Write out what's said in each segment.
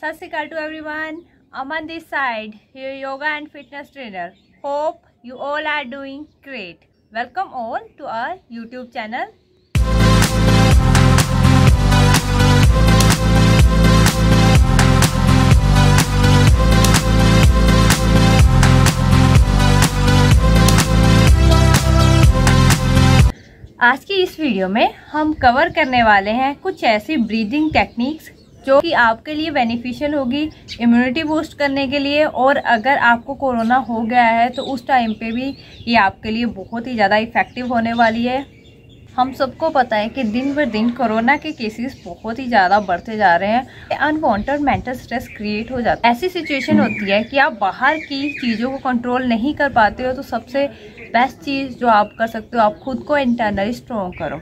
सत Shri Akal to everyone, Aman this side, yoga and fitness trainer. Hope you all are doing great. Welcome all to our YouTube channel. आज की इस video में हम cover करने वाले हैं कुछ ऐसी ब्रीदिंग टेक्निक्स जो कि आपके लिए बेनिफिशियल होगी इम्यूनिटी बूस्ट करने के लिए, और अगर आपको कोरोना हो गया है तो उस टाइम पे भी ये आपके लिए बहुत ही ज़्यादा इफ़ेक्टिव होने वाली है। हम सबको पता है कि दिन ब दिन कोरोना के केसेस बहुत ही ज़्यादा बढ़ते जा रहे हैं। अनवांटेड मेंटल स्ट्रेस क्रिएट हो जाता है। ऐसी सिचुएशन होती है कि आप बाहर की चीज़ों को कंट्रोल नहीं कर पाते हो, तो सबसे बेस्ट चीज़ जो आप कर सकते हो, आप खुद को इंटरनली स्ट्रॉन्ग करो।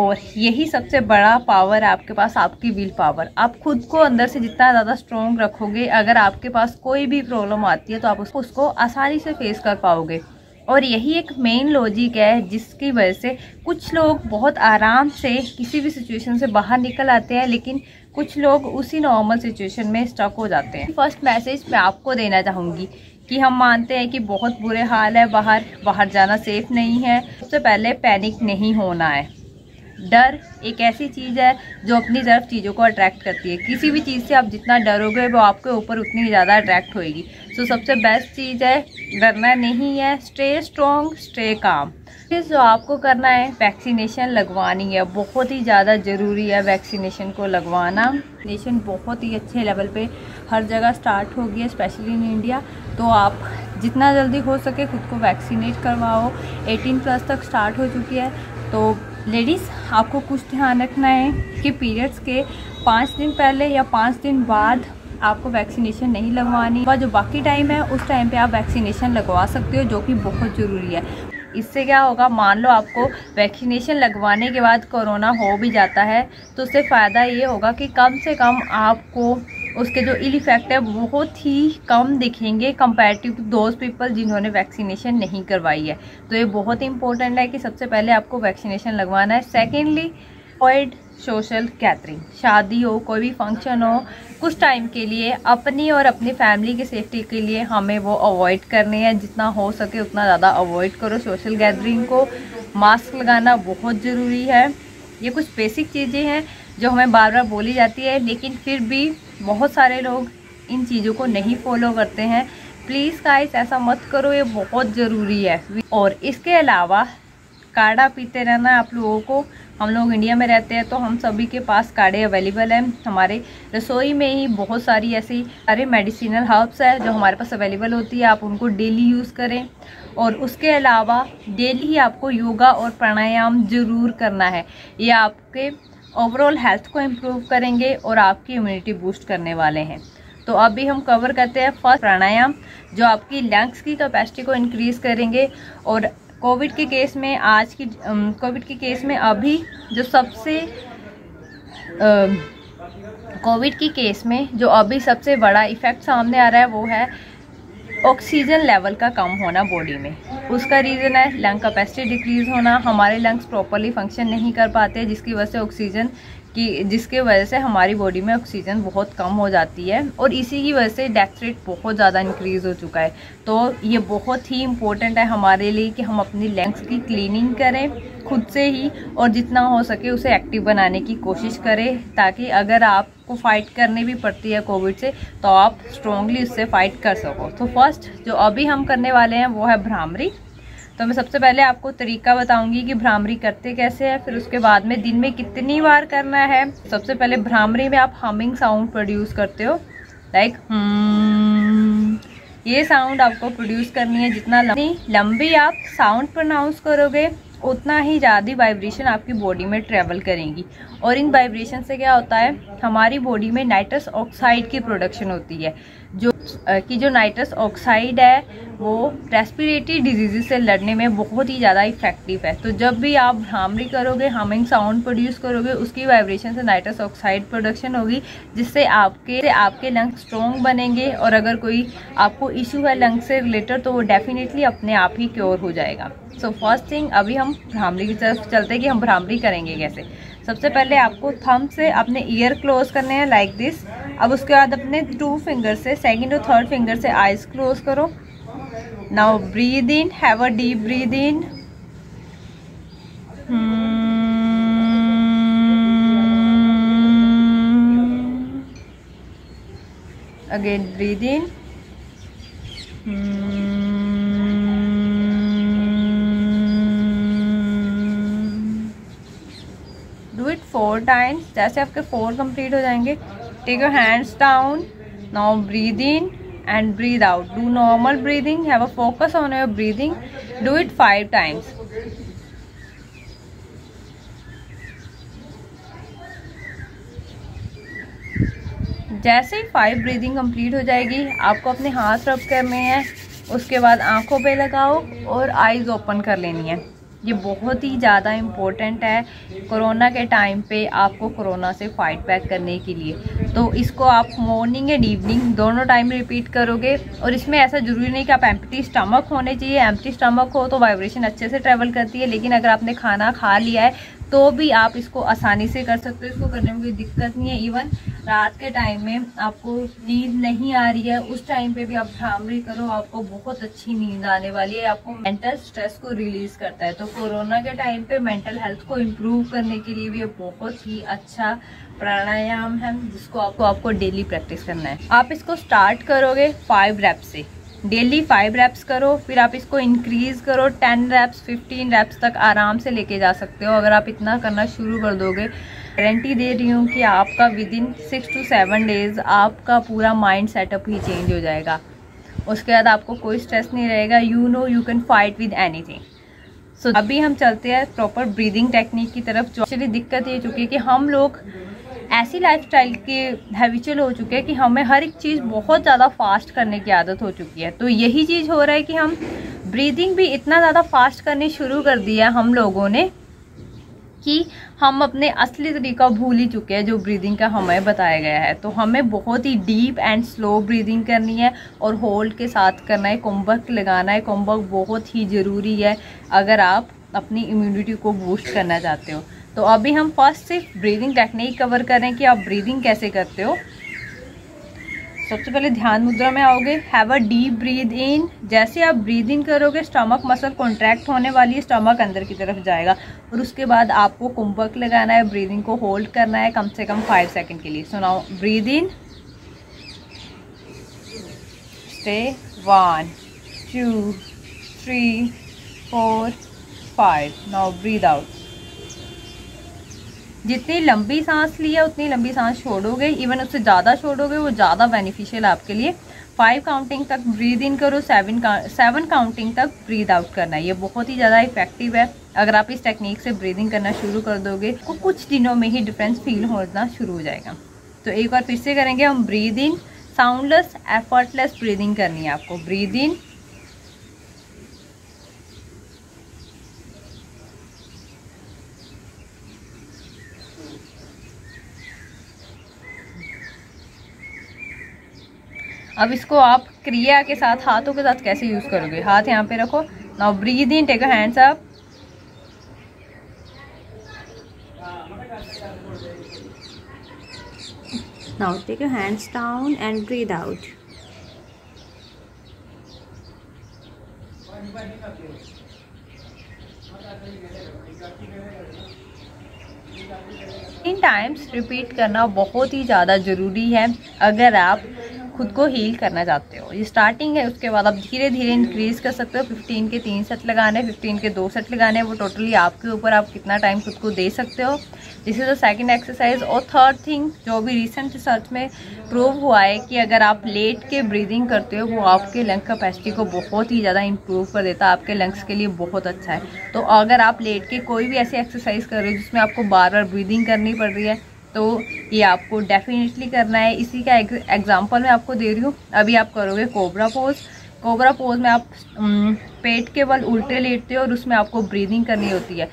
और यही सबसे बड़ा पावर है आपके पास, आपकी विल पावर। आप खुद को अंदर से जितना ज़्यादा स्ट्रॉन्ग रखोगे, अगर आपके पास कोई भी प्रॉब्लम आती है तो आप उसको आसानी से फेस कर पाओगे। और यही एक मेन लॉजिक है जिसकी वजह से कुछ लोग बहुत आराम से किसी भी सिचुएशन से बाहर निकल आते हैं, लेकिन कुछ लोग उसी नॉर्मल सिचुएशन में स्टक हो जाते हैं। फर्स्ट मैसेज मैं आपको देना चाहूँगी कि हम मानते हैं कि बहुत बुरे हाल है, बाहर जाना सेफ़ नहीं है। सबसे पहले पैनिक नहीं होना है। डर एक ऐसी चीज़ है जो अपनी तरफ चीज़ों को अट्रैक्ट करती है। किसी भी चीज़ से आप जितना डरोगे वो आपके ऊपर उतनी ज़्यादा अट्रैक्ट होएगी। सो सबसे बेस्ट चीज़ है डरना नहीं है। Stay strong, stay calm. फिर जो आपको करना है, वैक्सीनेशन लगवानी है। बहुत ही ज़्यादा ज़रूरी है वैक्सीनेशन को लगवाना। वैक्सीनेशन बहुत ही अच्छे लेवल पे हर जगह स्टार्ट हो गई है, स्पेशली इन इंडिया। तो आप जितना जल्दी हो सके खुद को वैक्सीनेट करवाओ। 18+ तक स्टार्ट हो चुकी है। तो लेडीज़, आपको कुछ ध्यान रखना है कि पीरियड्स के 5 दिन पहले या 5 दिन बाद आपको वैक्सीनेशन नहीं लगवानी। और जो बाकी टाइम है उस टाइम पे आप वैक्सीनेशन लगवा सकते हो, जो कि बहुत ज़रूरी है। इससे क्या होगा, मान लो आपको वैक्सीनेशन लगवाने के बाद कोरोना हो भी जाता है तो उससे फ़ायदा ये होगा कि कम से कम आपको उसके जो इल इफ़ेक्ट है बहुत ही कम दिखेंगे कंपेरेटिव टू दोज पीपल जिन्होंने वैक्सीनेशन नहीं करवाई है। तो ये बहुत इंपॉर्टेंट है कि सबसे पहले आपको वैक्सीनेशन लगवाना है। Secondly, avoid social gathering. शादी हो, कोई भी फंक्शन हो, कुछ टाइम के लिए अपनी और अपनी फैमिली की सेफ्टी के लिए हमें वो अवॉइड करने हैं। जितना हो सके उतना ज़्यादा अवॉइड करो सोशल गैदरिंग को। मास्क लगाना बहुत ज़रूरी है। ये कुछ बेसिक चीज़ें हैं जो हमें बार बार बोली जाती है, लेकिन फिर भी बहुत सारे लोग इन चीज़ों को नहीं फॉलो करते हैं। प्लीज़ गाइस, ऐसा मत करो, ये बहुत ज़रूरी है। और इसके अलावा काढ़ा पीते रहना आप लोगों को। हम लोग इंडिया में रहते हैं तो हम सभी के पास काढ़े अवेलेबल हैं। हमारे रसोई में ही बहुत सारी ऐसी सारे मेडिसिनल हर्ब्स हैं जो हमारे पास अवेलेबल होती है। आप उनको डेली यूज़ करें। और उसके अलावा डेली ही आपको योगा और प्राणायाम ज़रूर करना है। ये आपके ओवरऑल हेल्थ को इम्प्रूव करेंगे और आपकी इम्यूनिटी बूस्ट करने वाले हैं। तो अभी हम कवर करते हैं फर्स्ट प्राणायाम, जो आपकी लंग्स की कैपेसिटी को इंक्रीज़ करेंगे। और कोविड के केस में अभी सबसे बड़ा इफ़ेक्ट सामने आ रहा है वो है ऑक्सीजन लेवल का कम होना बॉडी में। उसका रीज़न है लंग कैपेसिटी डिक्रीज़ होना। हमारे लंग्स प्रॉपरली फंक्शन नहीं कर पाते, जिसकी वजह से हमारी बॉडी में ऑक्सीजन बहुत कम हो जाती है। और इसी की वजह से डेथ रेट बहुत ज़्यादा इंक्रीज़ हो चुका है। तो ये बहुत ही इम्पोर्टेंट है हमारे लिए कि हम अपनी लंग्स की क्लीनिंग करें खुद से ही, और जितना हो सके उसे एक्टिव बनाने की कोशिश करें, ताकि अगर आपको फ़ाइट करनी भी पड़ती है कोविड से तो आप स्ट्रांगली उससे फ़ाइट कर सको। तो फर्स्ट जो अभी हम करने वाले हैं वो है भ्रामरी। तो मैं सबसे पहले आपको तरीका बताऊंगी कि भ्रामरी करते कैसे है, फिर उसके बाद में दिन में कितनी बार करना है। सबसे पहले भ्रामरी में आप हमिंग साउंड प्रोड्यूस करते हो, लाइक ये साउंड आपको प्रोड्यूस करनी है। जितना लंबी आप साउंड प्रोनाउंस करोगे उतना ही ज़्यादा वाइब्रेशन आपकी बॉडी में ट्रेवल करेंगी। और इन वाइब्रेशन से क्या होता है, हमारी बॉडी में नाइट्रस ऑक्साइड की प्रोडक्शन होती है, जो नाइट्रस ऑक्साइड है वो रेस्पिरेटरी डिजीज़ से लड़ने में बहुत ही ज़्यादा इफेक्टिव है। तो जब भी आप भ्रामरी करोगे, हमिंग साउंड प्रोड्यूस करोगे, उसकी वाइब्रेशन से नाइट्रस ऑक्साइड प्रोडक्शन होगी, जिससे आपके लंग्स स्ट्रॉन्ग बनेंगे। और अगर कोई आपको इशू है लंग्स से रिलेटेड तो वो डेफिनेटली अपने आप ही क्योर हो जाएगा। सो फर्स्ट थिंग, अभी हम भ्रामरी की तरफ चलते हैं कि हम भ्रामरी करेंगे कैसे। सबसे पहले आपको थंब से अपने ईयर क्लोज करने हैं लाइक दिस। अब उसके बाद अपने 2 फिंगर से सेकेंड और थर्ड फिंगर से आइज क्लोज करो। Now breathe in, have a deep breathe in. Again breathe in. Do it 4 times. जैसे आपके 4 कंप्लीट हो जाएंगे take your hands down. Now breathe in and breathe out. Do normal breathing, have a focus on your breathing. Do it 5 times. जैसे ही 5 breathing complete हो जाएगी आपको अपने हाथ रब करने हैं, उसके बाद आंखों पे लगाओ और आइज़ ओपन कर लेनी है। ये बहुत ही ज़्यादा इम्पोर्टेंट है कोरोना के टाइम पे आपको कोरोना से फाइट बैक करने के लिए। तो इसको आप मॉर्निंग एंड इवनिंग दोनों टाइम रिपीट करोगे। और इसमें ऐसा ज़रूरी नहीं कि आप एम्प्टी स्टमक होने चाहिए। एम्प्टी स्टमक हो तो वाइब्रेशन अच्छे से ट्रैवल करती है, लेकिन अगर आपने खाना खा लिया है तो भी आप इसको आसानी से कर सकते हो। इसको करने में कोई दिक्कत नहीं है। इवन रात के टाइम में आपको नींद नहीं आ रही है, उस टाइम पे भी आप भ्रामरी करो, आपको बहुत अच्छी नींद आने वाली है। आपको मेंटल स्ट्रेस को रिलीज करता है। तो कोरोना के टाइम पे मेंटल हेल्थ को इम्प्रूव करने के लिए भी बहुत ही अच्छा प्राणायाम है, जिसको आपको डेली प्रैक्टिस करना है। आप इसको स्टार्ट करोगे 5 रैप से। डेली 5 रैप्स करो, फिर आप इसको इंक्रीज़ करो 10 रैप्स 15 रैप्स तक आराम से लेके जा सकते हो। अगर आप इतना करना शुरू कर दोगे गारंटी दे रही हूँ कि आपका विदिन 6 to 7 डेज़ आपका पूरा माइंड सेटअप ही चेंज हो जाएगा। उसके बाद आपको कोई स्ट्रेस नहीं रहेगा। You know you can fight with anything. So अभी हम चलते हैं प्रॉपर ब्रीदिंग टेक्निक की तरफ। जो एक्चुअली दिक्कत ये चुकी है कि हम लोग ऐसी लाइफस्टाइल के हैबिचुअल हो चुके हैं कि हमें हर एक चीज़ बहुत ज़्यादा फास्ट करने की आदत हो चुकी है। तो यही चीज़ हो रहा है कि हम ब्रीदिंग भी इतना ज़्यादा फास्ट करनी शुरू कर दिया हम लोगों ने कि हम अपने असली तरीका भूल ही चुके हैं जो ब्रीदिंग का हमें बताया गया है। तो हमें बहुत ही डीप एंड स्लो ब्रीदिंग करनी है और होल्ड के साथ करना है। कुंभक लगाना है। कुंभक बहुत ही ज़रूरी है अगर आप अपनी इम्यूनिटी को बूस्ट करना चाहते हो। तो अभी हम फर्स्ट सिर्फ ब्रीदिंग टेक्निक कवर करें कि आप ब्रीदिंग कैसे करते हो। सबसे पहले ध्यान मुद्रा में आओगे। Have a deep breathe in. जैसे आप ब्रीदिंग करोगे स्टमक मसल कॉन्ट्रैक्ट होने वाली है, स्टमक अंदर की तरफ जाएगा। और उसके बाद आपको कुंभक लगाना है, ब्रीदिंग को होल्ड करना है कम से कम 5 सेकेंड के लिए। So now breathe in, stay, 1 2 3 4 5। Now breathe out. जितनी लंबी सांस ली है उतनी लंबी सांस छोड़ोगे, इवन उससे ज़्यादा छोड़ोगे वो ज़्यादा बेनिफिशियल आपके लिए। 5 काउंटिंग तक ब्रीद इन करो, 7 काउंटिंग तक ब्रीद आउट करना है। ये बहुत ही ज़्यादा इफेक्टिव है। अगर आप इस टेक्निक से ब्रीदिंग करना शुरू कर दोगे तो कुछ दिनों में ही डिफरेंस फील होना शुरू हो जाएगा। तो एक बार फिर से करेंगे हम breathe in. Soundless effortless breathing करनी है आपको। ब्रीद इन, अब इसको आप क्रिया के साथ हाथों के साथ कैसे यूज़ करोगे। हाथ यहाँ पे रखो। Now breathe in, take your hands up. Now take your hands down and breathe out. इन टाइम्स रिपीट करना बहुत ही ज़्यादा ज़रूरी है अगर आप खुद को हील करना चाहते हो। ये स्टार्टिंग है, उसके बाद आप धीरे धीरे इंक्रीज़ कर सकते हो। 15 के 3 सेट लगाने, 15 के 2 सेट लगाने, वो टोटली आपके ऊपर आप कितना टाइम खुद को दे सकते हो। This is the second exercise. और थर्ड थिंग जो भी रिसेंट रिसर्च में प्रूव हुआ है कि अगर आप लेट के ब्रीदिंग करते हो वो आपके लंग कैपेसिटी को बहुत ही ज़्यादा इम्प्रूव कर देता है। आपके लंग्स के लिए बहुत अच्छा है। तो अगर आप लेट के कोई भी ऐसी एक्सरसाइज कर रहे हो जिसमें आपको बार बार ब्रीदिंग करनी पड़ रही है तो ये आपको डेफिनेटली करना है। इसी का एग्जांपल मैं आपको दे रही हूँ। अभी आप करोगे कोबरा पोज। कोबरा पोज में आप पेट के बल उल्टे लेटते हो और उसमें आपको ब्रीदिंग करनी होती है।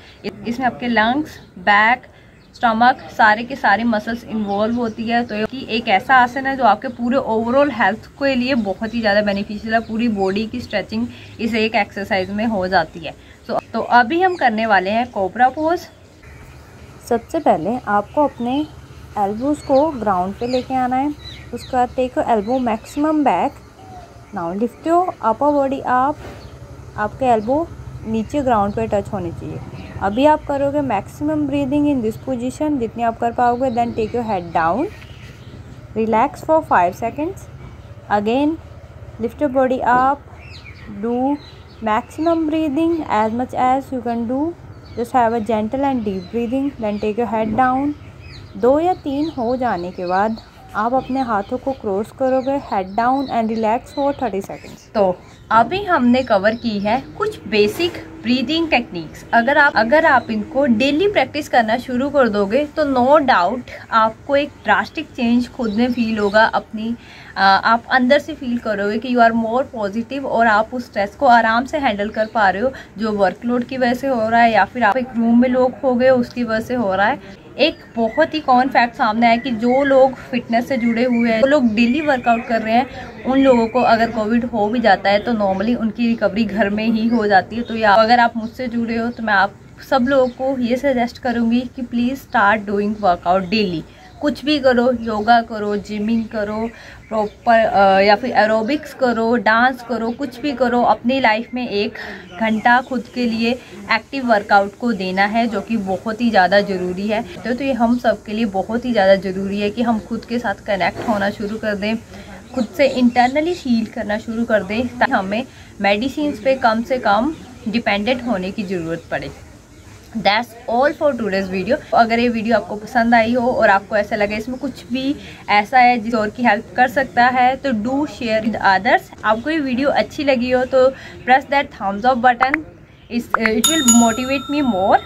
इसमें आपके लंग्स, बैक, स्टमक सारे के सारे मसल्स इन्वॉल्व होती है। तो ये एक ऐसा आसन है जो आपके पूरे ओवरऑल हेल्थ के लिए बहुत ही ज़्यादा बेनिफिशियल है। पूरी बॉडी की स्ट्रेचिंग इस एक एक्सरसाइज में हो जाती है। तो अभी हम करने वाले हैं कोबरा पोज। सबसे पहले आपको अपने एल्बोज़ को ग्राउंड पे लेके आना है। उसका take your elbow maximum back. Now lift your upper body up. आपके एल्बो नीचे ग्राउंड पे टच होने चाहिए। अभी आप करोगे maximum breathing in this position, जितनी आप कर पाओगे। Then take your head down, relax for 5 seconds. Again lift your body up, do maximum breathing as much as you can do. Just have a gentle and deep breathing. Then take your head down. 2 या 3 हो जाने के बाद आप अपने हाथों को cross करोगे, head down and relax for 30 seconds. तो अभी हमने कवर की है कुछ बेसिक ब्रीदिंग टेक्निक्स। अगर आप इनको डेली प्रैक्टिस करना शुरू कर दोगे तो नो डाउट आपको एक ड्रास्टिक चेंज खुद में फील होगा। अपनी आप अंदर से फील करोगे कि यू आर मोर पॉजिटिव और आप उस स्ट्रेस को आराम से हैंडल कर पा रहे हो जो वर्कलोड की वजह से हो रहा है या फिर आप एक रूम में लोग हो गए उसकी वजह से हो रहा है। एक बहुत ही कॉमन फैक्ट सामने आया कि जो लोग फिटनेस से जुड़े हुए हैं, जो लोग डेली वर्कआउट कर रहे हैं, उन लोगों को अगर कोविड हो भी जाता है तो नॉर्मली उनकी रिकवरी घर में ही हो जाती है। तो या अगर आप मुझसे जुड़े हो तो मैं आप सब लोगों को ये सजेस्ट करूँगी कि please start doing workout daily. कुछ भी करो, योगा करो, जिमिंग करो प्रॉपर, या फिर एरोबिक्स करो, डांस करो, कुछ भी करो। अपनी लाइफ में 1 घंटा खुद के लिए एक्टिव वर्कआउट को देना है जो कि बहुत ही ज़्यादा ज़रूरी है। तो ये हम सब के लिए बहुत ही ज़्यादा ज़रूरी है कि हम खुद के साथ कनेक्ट होना शुरू कर दें, खुद से इंटरनली हील करना शुरू कर दें, ताकि हमें मेडिसिन पे कम से कम डिपेंडेंट होने की ज़रूरत पड़े। That's all for today's video। अगर ये वीडियो आपको पसंद आई हो और आपको ऐसा लगे इसमें कुछ भी ऐसा है जिस और की हेल्प कर सकता है तो do share with others। आपको ये वीडियो अच्छी लगी हो तो press that thumbs up button। It will motivate me more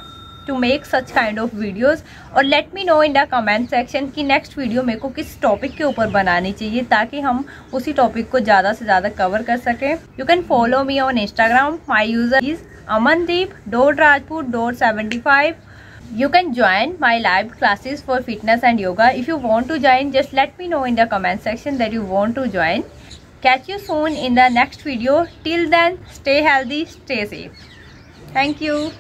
to make such kind of videos। और let me know in the comment section कि next video मेरे को किस topic के ऊपर बनानी चाहिए ताकि हम उसी topic को ज़्यादा से ज़्यादा cover कर सकें। You can follow me on Instagram। My user is Amandeep.rajpoot.75। You can join my live classes for fitness and yoga। If you want to join, just let me know in the comment section that you want to join। Catch you soon in the next video। Till then, stay healthy, stay safe। Thank you।